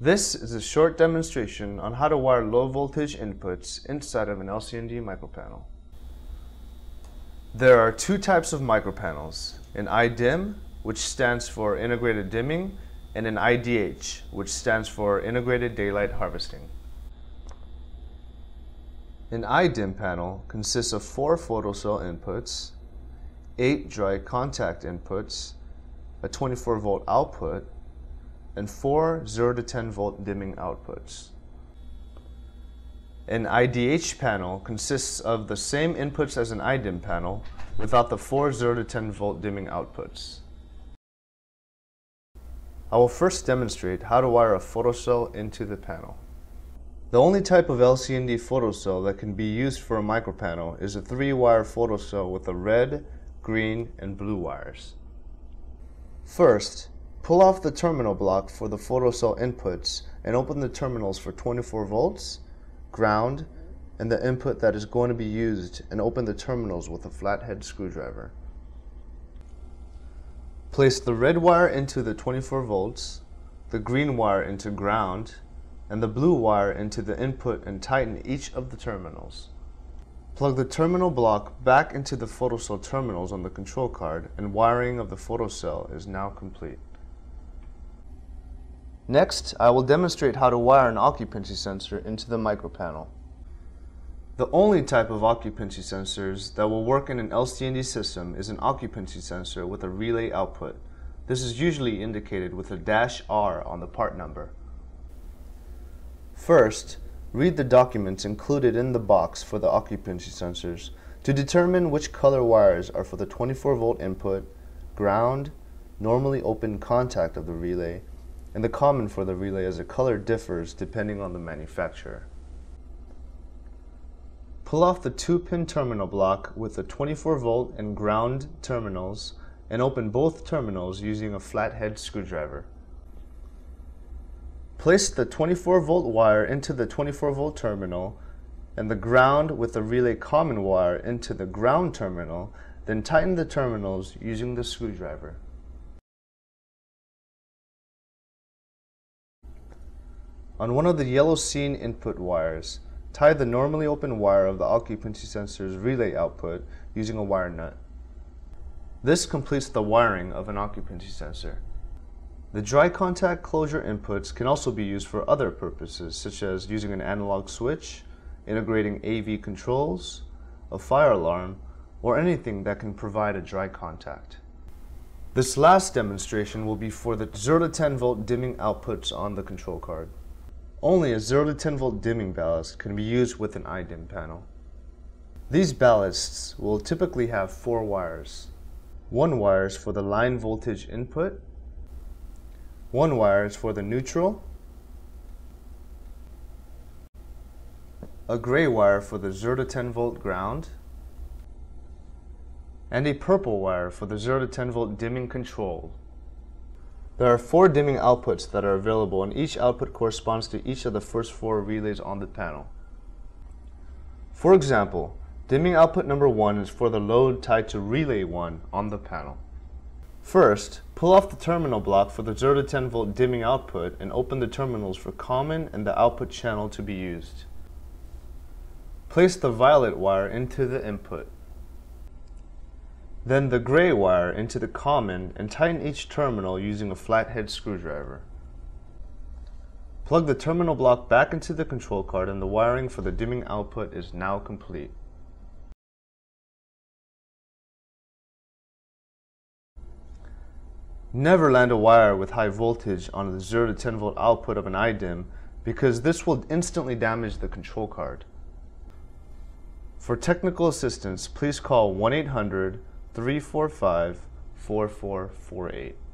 This is a short demonstration on how to wire low voltage inputs inside of an LC&D micropanel. There are two types of micropanels, an IDIM, which stands for integrated dimming, and an IDH, which stands for integrated daylight harvesting. An IDIM panel consists of 4 photocell inputs, 8 dry contact inputs, a 24-volt output, and 4 0 to 10 volt dimming outputs. An IDH panel consists of the same inputs as an IDIM panel without the 4 0 to 10 volt dimming outputs. I will first demonstrate how to wire a photocell into the panel. The only type of LC&D photocell that can be used for a micropanel is a 3-wire photocell with a red, green, and blue wires. First, pull off the terminal block for the photocell inputs and open the terminals for 24 volts, ground, and the input that is going to be used, and open the terminals with a flathead screwdriver. Place the red wire into the 24 volts, the green wire into ground, and the blue wire into the input, and tighten each of the terminals. Plug the terminal block back into the photocell terminals on the control card, and wiring of the photocell is now complete. Next, I will demonstrate how to wire an occupancy sensor into the micropanel. The only type of occupancy sensors that will work in an LC&D system is an occupancy sensor with a relay output. This is usually indicated with a -R on the part number. First, read the documents included in the box for the occupancy sensors to determine which color wires are for the 24 volt input, ground, normally open contact of the relay, and the common for the relay, as the color differs depending on the manufacturer. Pull off the 2-pin terminal block with the 24 volt and ground terminals and open both terminals using a flathead screwdriver. Place the 24 volt wire into the 24 volt terminal and the ground with the relay common wire into the ground terminal, then tighten the terminals using the screwdriver. On one of the yellow seen input wires, tie the normally open wire of the occupancy sensor's relay output using a wire nut. This completes the wiring of an occupancy sensor. The dry contact closure inputs can also be used for other purposes, such as using an analog switch, integrating AV controls, a fire alarm, or anything that can provide a dry contact. This last demonstration will be for the 0 to 10 volt dimming outputs on the control card. Only a 0 to 10 volt dimming ballast can be used with an IDIM panel. These ballasts will typically have 4 wires. 1 wire is for the line voltage input, 1 wire is for the neutral, a gray wire for the 0 to 10 volt ground, and a purple wire for the 0 to 10 volt dimming control. There are 4 dimming outputs that are available, and each output corresponds to each of the first 4 relays on the panel. For example, dimming output number 1 is for the load tied to relay 1 on the panel. First, pull off the terminal block for the 0 to 10 volt dimming output and open the terminals for common and the output channel to be used. Place the violet wire into the input, then the gray wire into the common, and tighten each terminal using a flathead screwdriver. Plug the terminal block back into the control card, and the wiring for the dimming output is now complete. Never land a wire with high voltage on the 0 to 10 volt output of an IDIM, because this will instantly damage the control card. For technical assistance, please call 1-800-345-4448.